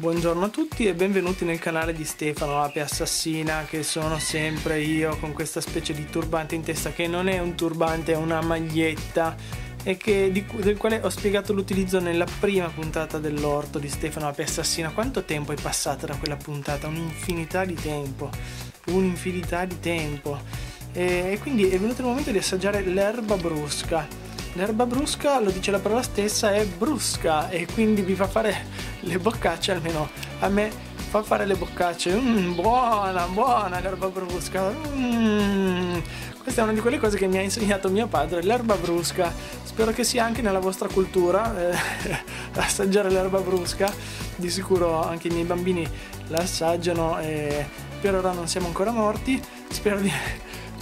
Buongiorno a tutti e benvenuti nel canale di Stefano Apeassassina, che sono sempre io con questa specie di turbante in testa che non è un turbante, è una maglietta, e del quale ho spiegato l'utilizzo nella prima puntata dell'orto di Stefano Apeassassina. Quanto tempo è passato da quella puntata? Un'infinità di tempo, un'infinità di tempo, e quindi è venuto il momento di assaggiare l'erba brusca. L'erba brusca, lo dice la parola stessa, è brusca e quindi vi fa fare le boccacce, almeno a me fa fare le boccacce. Buona l'erba brusca. Questa è una di quelle cose che mi ha insegnato mio padre, l'erba brusca. Spero che sia anche nella vostra cultura assaggiare l'erba brusca. Di sicuro anche i miei bambini la assaggiano e per ora non siamo ancora morti. Spero di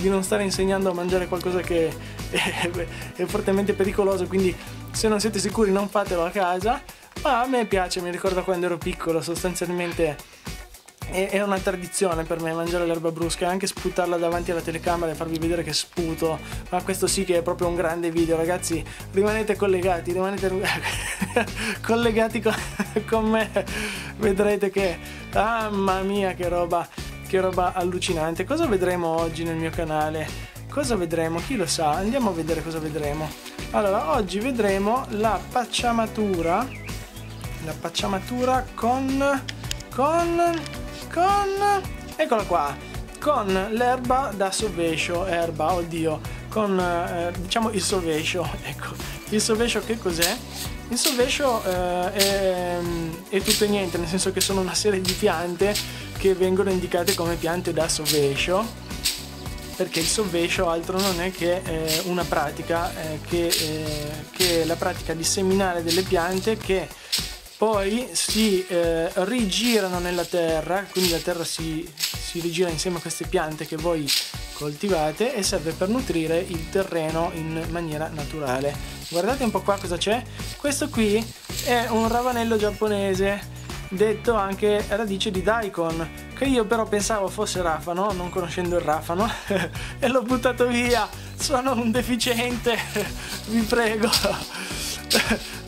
non stare insegnando a mangiare qualcosa che è fortemente pericoloso, quindi se non siete sicuri non fatelo a casa, ma a me piace, mi ricorda quando ero piccolo. Sostanzialmente è una tradizione per me mangiare l'erba brusca e anche sputarla davanti alla telecamera e farvi vedere che sputo, ma questo sì che è proprio un grande video, ragazzi. Rimanete collegati, collegati con me, vedrete che, mamma mia, che roba allucinante. Cosa vedremo oggi nel mio canale? Cosa vedremo? Chi lo sa? Andiamo a vedere cosa vedremo. Allora, oggi vedremo la pacciamatura con eccola qua, con l'erba da sovescio, diciamo il sovescio, ecco. Il sovescio che cos'è? Il sovescio è tutto e niente, nel senso che sono una serie di piante che vengono indicate come piante da sovescio, perché il sovescio altro non è che una pratica, che è la pratica di seminare delle piante che poi si rigirano nella terra, quindi la terra si rigira insieme a queste piante che voi coltivate e serve per nutrire il terreno in maniera naturale. Guardate un po' qua cosa c'è. Questo qui è un ravanello giapponese, detto anche radice di daikon, che io però pensavo fosse rafano, non conoscendo il rafano, e l'ho buttato via. Sono un deficiente, vi prego,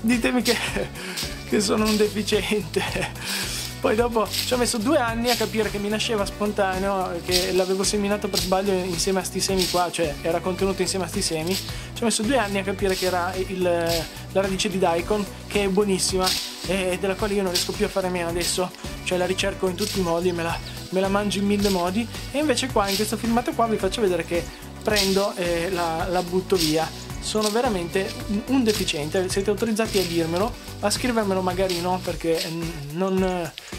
ditemi che sono un deficiente. Poi dopo ci ho messo 2 anni a capire che mi nasceva spontaneo, che l'avevo seminato per sbaglio insieme a sti semi qua, cioè era contenuto insieme a sti semi. Ci ho messo 2 anni a capire che era la radice di daikon, che è buonissima e della quale io non riesco più a fare meno adesso, cioè la ricerco in tutti i modi e me la mangio in 1000 modi. E invece qua in questo filmato qua vi faccio vedere che prendo e la butto via. Sono veramente un deficiente, siete autorizzati a dirmelo, a scrivermelo magari no, perché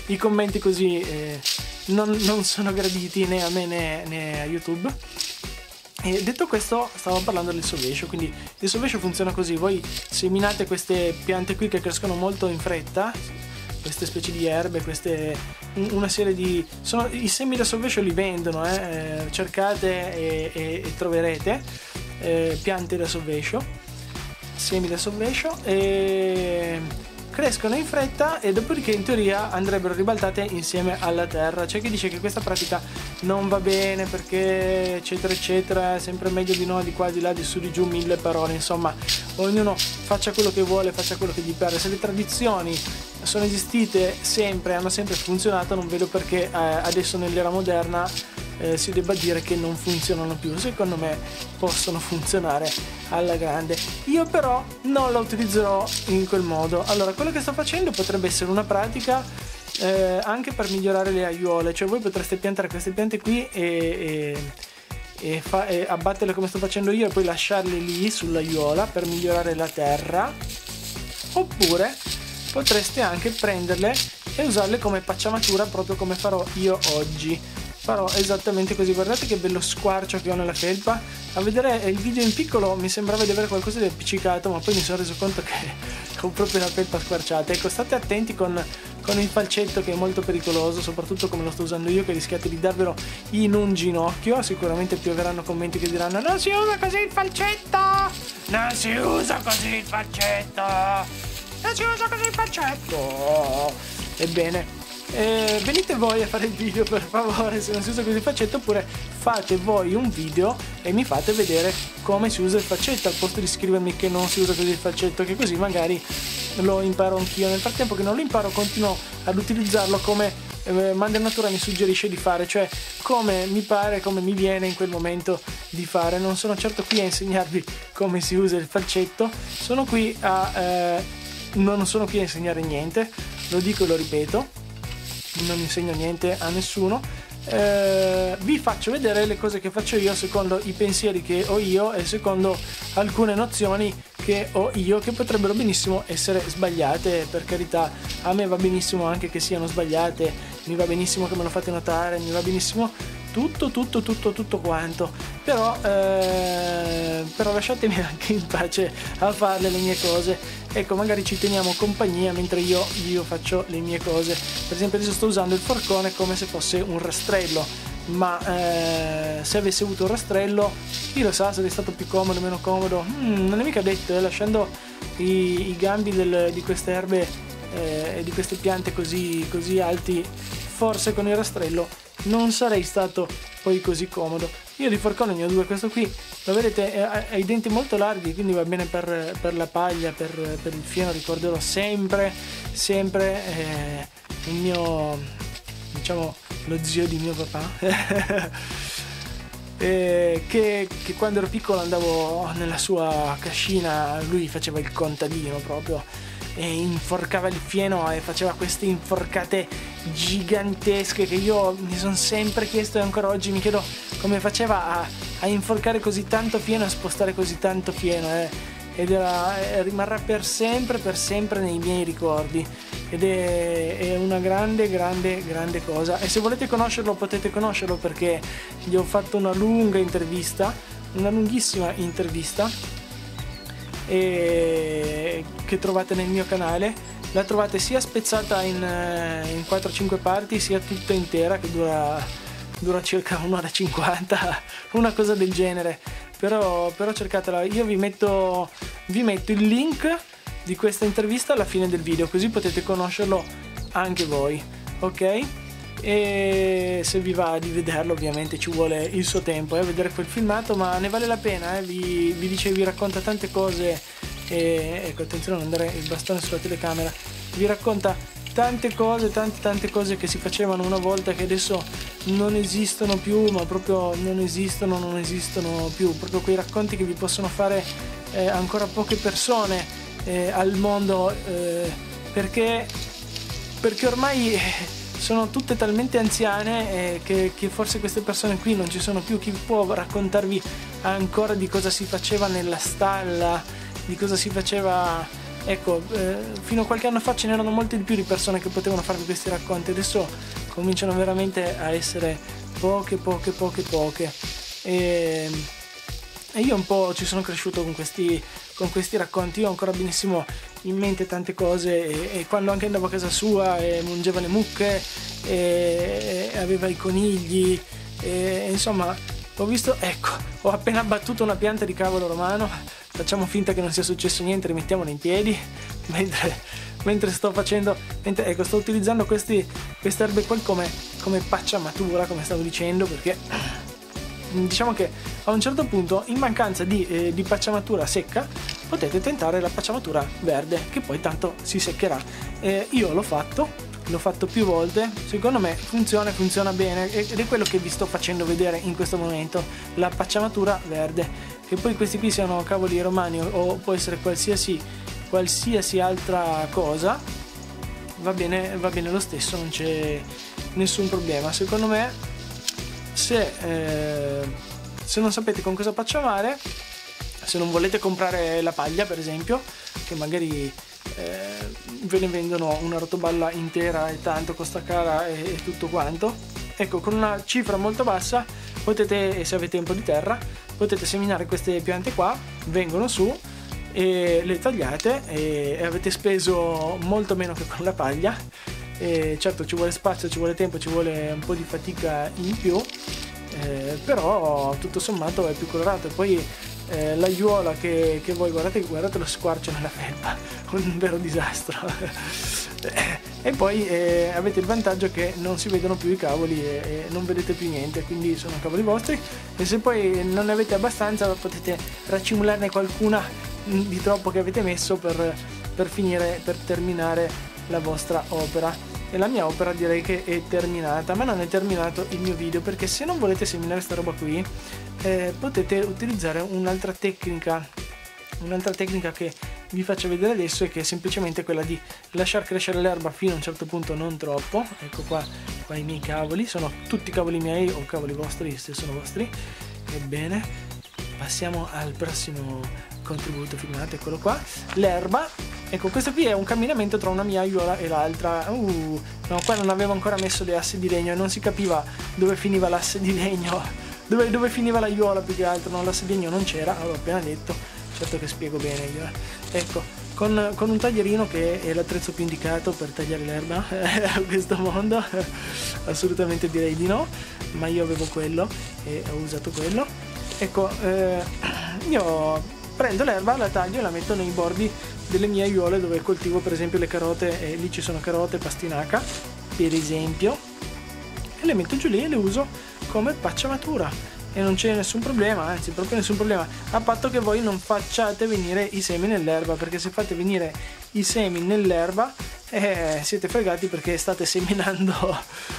i commenti così non sono graditi né a me né a YouTube. E detto questo, stavo parlando del sovescio. Quindi il sovescio funziona così: voi seminate queste piante qui che crescono molto in fretta, queste specie di erbe, i semi da sovescio li vendono, cercate e troverete piante da sovescio, semi da sovescio, e crescono in fretta e dopodiché in teoria andrebbero ribaltate insieme alla terra. C'è chi dice che questa pratica non va bene perché eccetera eccetera, è sempre meglio di no, di qua, di là, di su, di giù, 1000 parole, insomma ognuno faccia quello che vuole, faccia quello che gli pare. Se le tradizioni sono esistite sempre, hanno sempre funzionato, non vedo perché adesso nell'era moderna si debba dire che non funzionano più. Secondo me possono funzionare alla grande. Io però non la utilizzerò in quel modo. Allora, quello che sto facendo potrebbe essere una pratica anche per migliorare le aiuole, cioè voi potreste piantare queste piante qui e abbatterle come sto facendo io e poi lasciarle lì sull'aiuola per migliorare la terra, oppure potreste anche prenderle e usarle come pacciamatura, proprio come farò io oggi. Farò esattamente così. Guardate che bello squarcio che ho nella felpa. A vedere il video in piccolo mi sembrava di avere qualcosa di appiccicato, ma poi mi sono reso conto che ho proprio la felpa squarciata. Ecco, state attenti con il falcetto, che è molto pericoloso, soprattutto come lo sto usando io, che rischiate di darvelo in un ginocchio. Sicuramente pioveranno commenti che diranno: non si usa così il falcetto, non si usa così il falcetto, non si usa così il falcetto. Ebbene, venite voi a fare il video, per favore, se non si usa così il faccetto, oppure fate voi un video e mi fate vedere come si usa il faccetto, al posto di scrivermi che non si usa così il faccetto, che così magari lo imparo anch'io. Nel frattempo che non lo imparo continuo ad utilizzarlo come Madre Natura mi suggerisce di fare, cioè come mi pare, come mi viene in quel momento di fare. Non sono certo qui a insegnarvi come si usa il faccetto, sono qui a non sono qui a insegnare niente, lo dico e lo ripeto, non insegno niente a nessuno. Vi faccio vedere le cose che faccio io secondo i pensieri che ho io e secondo alcune nozioni che ho io, che potrebbero benissimo essere sbagliate. Per carità, a me va benissimo anche che siano sbagliate, mi va benissimo che me lo fate notare, mi va benissimo tutto quanto, però lasciatemi anche in pace a farle le mie cose. Ecco, magari ci teniamo compagnia mentre io faccio le mie cose. Per esempio adesso sto usando il forcone come se fosse un rastrello, ma se avessi avuto un rastrello, chi lo sa, sarebbe stato più comodo, meno comodo, non è mica detto, lasciando i gambi di queste erbe e di queste piante così alti, forse con il rastrello non sarei stato poi così comodo. Io di forcone ne ho due, questo qui lo vedete, ha i denti molto larghi, quindi va bene per la paglia, per il fieno. Ricorderò sempre il mio, diciamo, lo zio di mio papà che quando ero piccolo andavo nella sua cascina, lui faceva il contadino proprio e inforcava il fieno e faceva queste inforcate gigantesche che io mi sono sempre chiesto, e ancora oggi mi chiedo come faceva a inforcare così tanto fieno, a spostare così tanto fieno, ed rimarrà per sempre nei miei ricordi, ed è una grande cosa. E se volete conoscerlo, potete conoscerlo, perché gli ho fatto una lunga intervista, una lunghissima intervista, e che trovate nel mio canale. La trovate sia spezzata in 4-5 parti, sia tutta intera che dura circa 1 ora e 50, una cosa del genere, però cercatela. Io vi metto il link di questa intervista alla fine del video, così potete conoscerlo anche voi, ok? E se vi va di vederlo, ovviamente ci vuole il suo tempo a vedere quel filmato, ma ne vale la pena, vi racconta tante cose. E ecco, attenzione a non dare il bastone sulla telecamera. Vi racconta tante cose, tante cose che si facevano una volta, che adesso non esistono più, ma proprio non esistono più, proprio quei racconti che vi possono fare ancora poche persone al mondo, perché ormai sono tutte talmente anziane che forse queste persone qui non ci sono più. Chi può raccontarvi ancora di cosa si faceva nella stalla, di cosa si faceva? Ecco, fino a qualche anno fa ce n'erano molte di più di persone che potevano farvi questi racconti, adesso cominciano veramente a essere poche. E io un po' ci sono cresciuto con questi racconti. Io ho ancora benissimo in mente tante cose, e quando anche andavo a casa sua e mangiava le mucche e aveva i conigli, e insomma ho visto, ecco, ho appena abbattuto una pianta di cavolo romano, facciamo finta che non sia successo niente, rimettiamola in piedi mentre sto facendo, ecco, sto utilizzando queste erbe qua come pacciamatura, come stavo dicendo, perché diciamo che a un certo punto, in mancanza di pacciamatura secca, potete tentare la pacciamatura verde, che poi tanto si seccherà. Io l'ho fatto più volte, secondo me funziona bene, ed è quello che vi sto facendo vedere in questo momento, la pacciamatura verde. Che poi questi qui siano cavoli romani o può essere qualsiasi altra cosa, va bene lo stesso, non c'è nessun problema. Secondo me, se non sapete con cosa pacciamare, se non volete comprare la paglia per esempio, che magari ve ne vendono una rotoballa intera e tanto costa cara e tutto quanto, ecco, con una cifra molto bassa potete, se avete un po' di terra, potete seminare queste piante qua, vengono su e le tagliate e avete speso molto meno che con la paglia. E certo ci vuole spazio, ci vuole tempo, ci vuole un po' di fatica in più, però tutto sommato è più colorato. E poi l'aiuola che voi guardate lo squarcio nella felpa, un vero disastro. E poi avete il vantaggio che non si vedono più i cavoli e non vedete più niente, quindi sono cavoli vostri, e se poi non ne avete abbastanza potete racimularne qualcuna di troppo che avete messo per terminare la vostra opera. E la mia opera direi che è terminata, ma non è terminato il mio video, perché se non volete seminare sta roba qui potete utilizzare un'altra tecnica, che vi faccio vedere adesso, e che è semplicemente quella di lasciar crescere l'erba fino a un certo punto, non troppo. Ecco qua, i miei cavoli sono tutti cavoli miei, o cavoli vostri se sono vostri. Ebbene, passiamo al prossimo contributo filmato, eccolo qua, l'erba. Ecco, questo qui è un camminamento tra una mia aiuola e l'altra. No, qua non avevo ancora messo le asse di legno e non si capiva dove finiva l'asse di legno, dove finiva l'aiuola più che altro. No, l'asse di legno non c'era, avevo appena detto, certo che spiego bene io. Ecco, con un taglierino, che è l'attrezzo più indicato per tagliare l'erba a questo mondo, assolutamente direi di no, ma io avevo quello e ho usato quello. Ecco, io prendo l'erba, la taglio e la metto nei bordi delle mie aiuole, dove coltivo per esempio le carote, e lì ci sono carote, pastinaca per esempio, e le metto giù lì e le uso come pacciamatura, e non c'è nessun problema, anzi proprio nessun problema, a patto che voi non facciate venire i semi nell'erba, perché se fate venire i semi nell'erba siete fregati, perché state seminando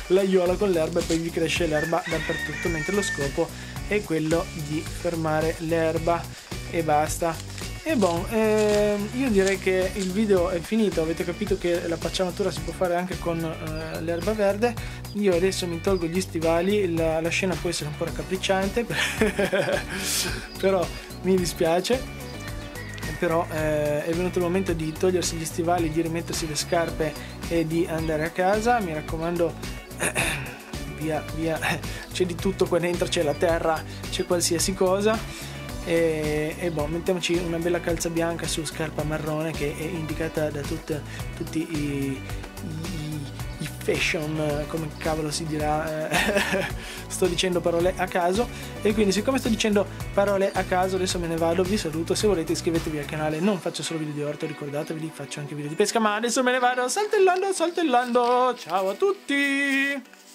l'aiuola con l'erba e poi vi cresce l'erba dappertutto, mentre lo scopo è quello di fermare l'erba e basta. E bon, io direi che il video è finito. Avete capito che la pacciamatura si può fare anche con l'erba verde. Io adesso mi tolgo gli stivali, la scena può essere un po' raccapricciante però mi dispiace, però è venuto il momento di togliersi gli stivali, di rimettersi le scarpe e di andare a casa. Mi raccomando, via c'è di tutto qua dentro, c'è la terra, c'è qualsiasi cosa. E boh, mettiamoci una bella calza bianca su scarpa marrone, che è indicata da tutti i fashion, come cavolo si dirà, sto dicendo parole a caso, e quindi siccome sto dicendo parole a caso adesso me ne vado, vi saluto. Se volete iscrivetevi al canale, non faccio solo video di orto, ricordatevi, faccio anche video di pesca, ma adesso me ne vado saltellando, ciao a tutti.